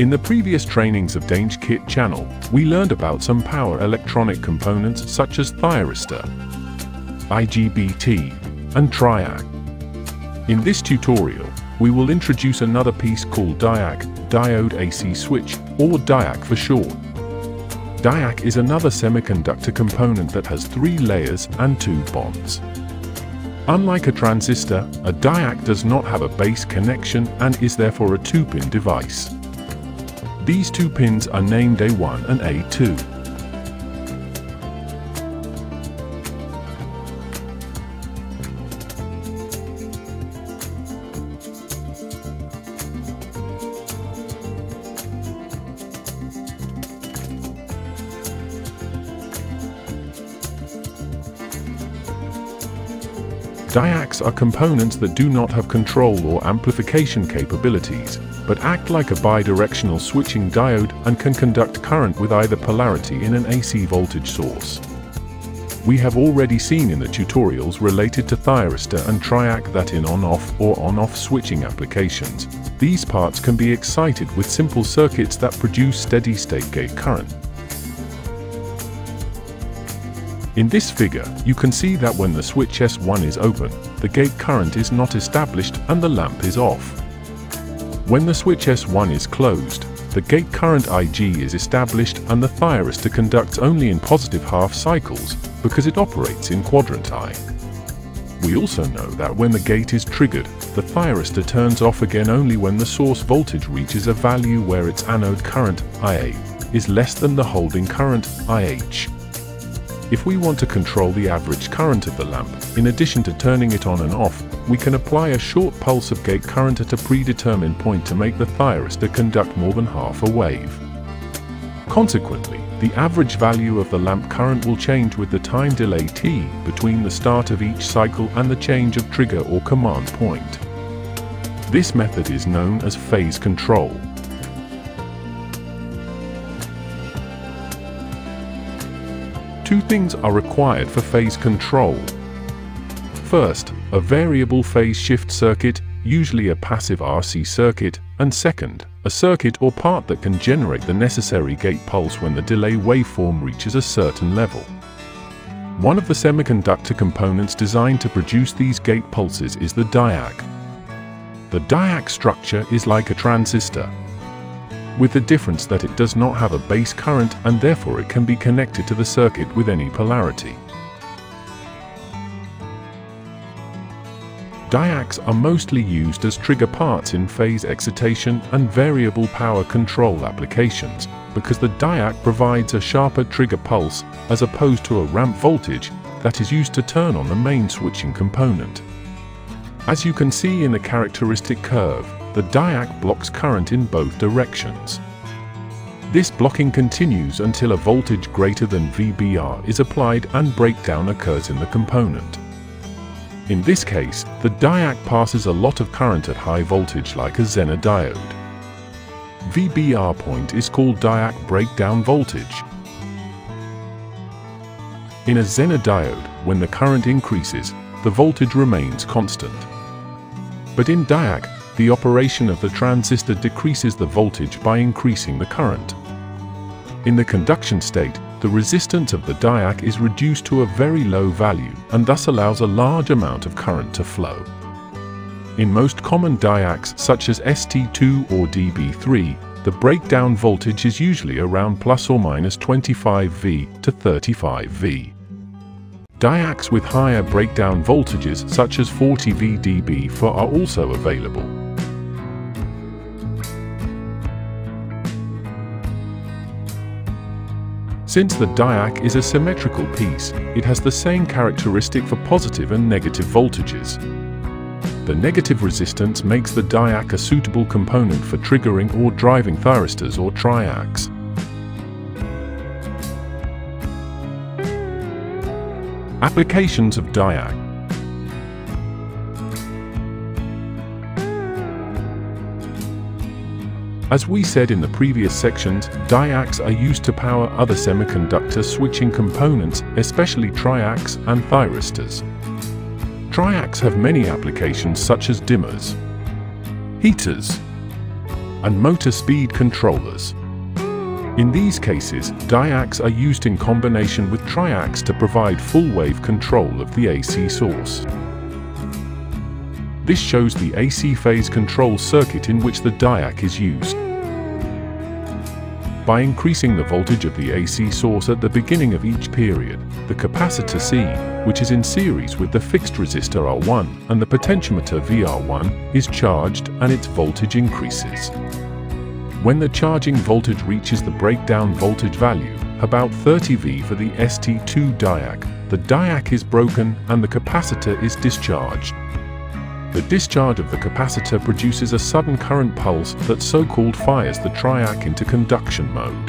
In the previous trainings of Danesh Kit channel, we learned about some power electronic components such as thyristor, IGBT, and triac. In this tutorial, we will introduce another piece called DIAC, diode AC switch, or DIAC for short. DIAC is another semiconductor component that has 3 layers and 2 bonds. Unlike a transistor, a DIAC does not have a base connection and is therefore a 2-pin device. These 2 pins are named A1 and A2. DIACs are components that do not have control or amplification capabilities, but act like a bidirectional switching diode and can conduct current with either polarity in an AC voltage source. We have already seen in the tutorials related to thyristor and triac that in on-off or on-off switching applications, these parts can be excited with simple circuits that produce steady-state gate current. In this figure, you can see that when the switch S1 is open, the gate current is not established and the lamp is off. When the switch S1 is closed, the gate current IG is established and the thyristor conducts only in positive half cycles because it operates in quadrant I. We also know that when the gate is triggered, the thyristor turns off again only when the source voltage reaches a value where its anode current, IA, is less than the holding current, IH. If we want to control the average current of the lamp, in addition to turning it on and off, we can apply a short pulse of gate current at a predetermined point to make the thyristor conduct more than half a wave. Consequently, the average value of the lamp current will change with the time delay T between the start of each cycle and the change of trigger or command point. This method is known as phase control. Two things are required for phase control. First, a variable phase shift circuit, usually a passive RC circuit, and second, a circuit or part that can generate the necessary gate pulse when the delay waveform reaches a certain level. One of the semiconductor components designed to produce these gate pulses is the DIAC. The DIAC structure is like a transistor, with the difference that it does not have a base current and therefore it can be connected to the circuit with any polarity. DIACs are mostly used as trigger parts in phase excitation and variable power control applications because the DIAC provides a sharper trigger pulse as opposed to a ramp voltage that is used to turn on the main switching component. As you can see in the characteristic curve, the DIAC blocks current in both directions. This blocking continues until a voltage greater than VBR is applied and breakdown occurs in the component. In this case, the DIAC passes a lot of current at high voltage like a Zener diode. VBR point is called DIAC breakdown voltage. In a Zener diode, when the current increases, the voltage remains constant. But in DIAC, the operation of the transistor decreases the voltage by increasing the current. In the conduction state, the resistance of the DIAC is reduced to a very low value and thus allows a large amount of current to flow. In most common DIACs such as ST2 or DB3, the breakdown voltage is usually around plus or minus 25V to 35V. DIACs with higher breakdown voltages such as 40V DB4 are also available. Since the DIAC is a symmetrical piece, it has the same characteristic for positive and negative voltages. The negative resistance makes the DIAC a suitable component for triggering or driving thyristors or triacs. Applications of DIAC. As we said in the previous sections, DIACs are used to power other semiconductor switching components, especially triacs and thyristors. Triacs have many applications such as dimmers, heaters, and motor speed controllers. In these cases, DIACs are used in combination with triacs to provide full-wave control of the AC source. This shows the AC phase control circuit in which the DIAC is used. By increasing the voltage of the AC source at the beginning of each period, the capacitor C, which is in series with the fixed resistor R1 and the potentiometer VR1, is charged and its voltage increases. When the charging voltage reaches the breakdown voltage value, about 30V for the ST2 DIAC, the DIAC is broken and the capacitor is discharged. The discharge of the capacitor produces a sudden current pulse that so-called fires the triac into conduction mode.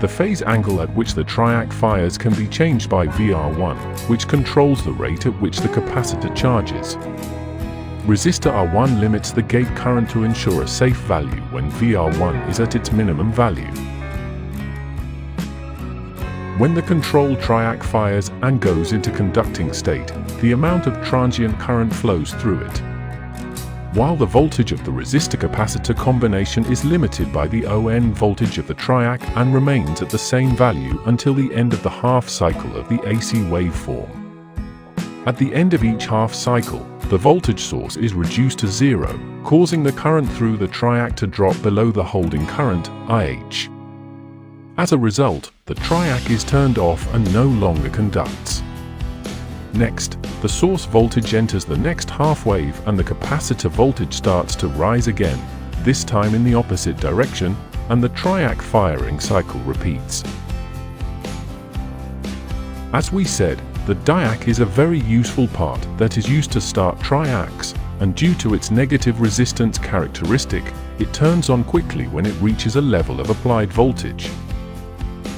The phase angle at which the triac fires can be changed by VR1, which controls the rate at which the capacitor charges. Resistor R1 limits the gate current to ensure a safe value when VR1 is at its minimum value. When the control triac fires and goes into conducting state, the amount of transient current flows through it. While the voltage of the resistor-capacitor combination is limited by the ON voltage of the triac and remains at the same value until the end of the half cycle of the AC waveform. At the end of each half cycle, the voltage source is reduced to zero, causing the current through the triac to drop below the holding current, IH. As a result, the triac is turned off and no longer conducts. Next, the source voltage enters the next half wave and the capacitor voltage starts to rise again, this time in the opposite direction, and the triac firing cycle repeats. As we said, the DIAC is a very useful part that is used to start triacs, and due to its negative resistance characteristic, it turns on quickly when it reaches a level of applied voltage.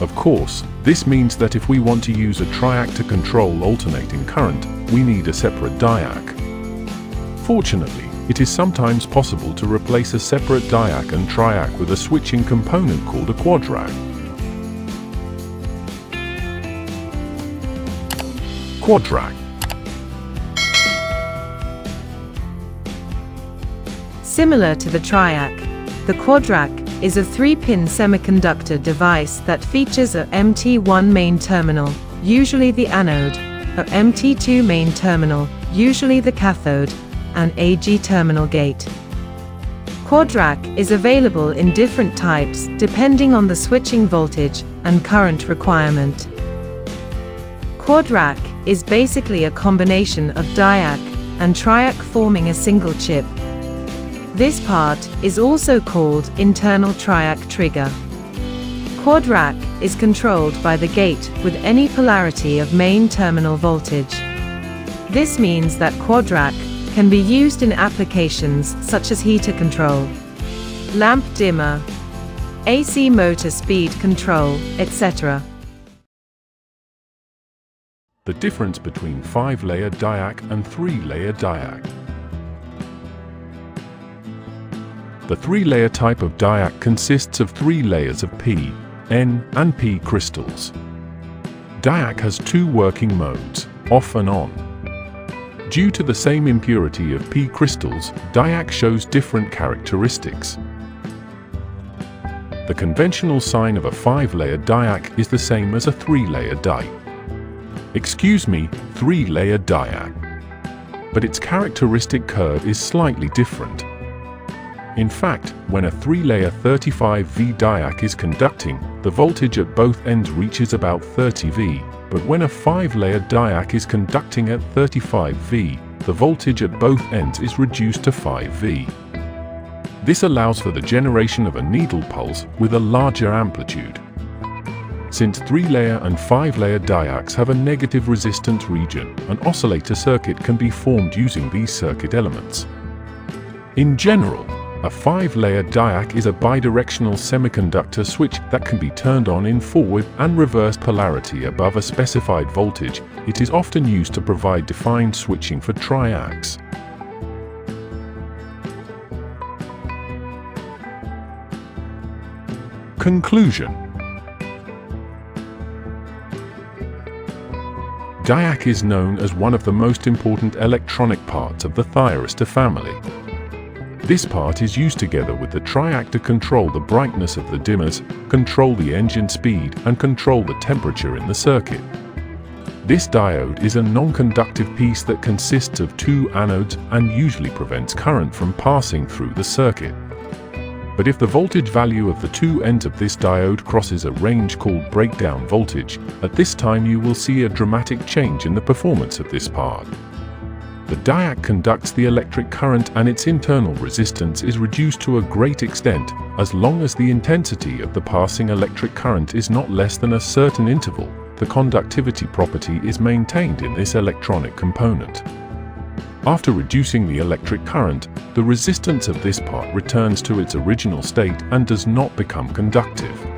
Of course, this means that if we want to use a triac to control alternating current, we need a separate DIAC. Fortunately, it is sometimes possible to replace a separate DIAC and triac with a switching component called a quadrac. Similar to the triac, the quadrac is a 3-pin semiconductor device that features a MT1 main terminal, usually the anode, a MT2 main terminal, usually the cathode, and AG terminal gate. Quadrac is available in different types depending on the switching voltage and current requirement. Quadrac is basically a combination of DIAC and triac forming a single chip. This part is also called internal triac trigger. Quadrac is controlled by the gate with any polarity of main terminal voltage. This means that quadrac can be used in applications such as heater control, lamp dimmer, AC motor speed control, etc. The difference between 5-layer DIAC and 3-layer DIAC. The 3-layer type of DIAC consists of 3 layers of P, N, and P crystals. DIAC has 2 working modes, off and on. Due to the same impurity of P crystals, DIAC shows different characteristics. The conventional sign of a 5-layer DIAC is the same as a 3-layer die. Excuse me, 3-layer DIAC. But its characteristic curve is slightly different. In fact, when a 3-layer 35V DIAC is conducting, the voltage at both ends reaches about 30V, but when a 5-layer DIAC is conducting at 35V, the voltage at both ends is reduced to 5V. This allows for the generation of a needle pulse with a larger amplitude. Since 3-layer and 5-layer DIACs have a negative resistance region, an oscillator circuit can be formed using these circuit elements. In general, a 5-layer DIAC is a bidirectional semiconductor switch that can be turned on in forward and reverse polarity above a specified voltage. It is often used to provide defined switching for triacs. Conclusion. DIAC is known as one of the most important electronic parts of the thyristor family. This part is used together with the triac to control the brightness of the dimmers, control the engine speed, and control the temperature in the circuit. This diode is a non-conductive piece that consists of two anodes and usually prevents current from passing through the circuit. But if the voltage value of the two ends of this diode crosses a range called breakdown voltage, at this time you will see a dramatic change in the performance of this part. The DIAC conducts the electric current and its internal resistance is reduced to a great extent, as long as the intensity of the passing electric current is not less than a certain interval. The conductivity property is maintained in this electronic component. After reducing the electric current, the resistance of this part returns to its original state and does not become conductive.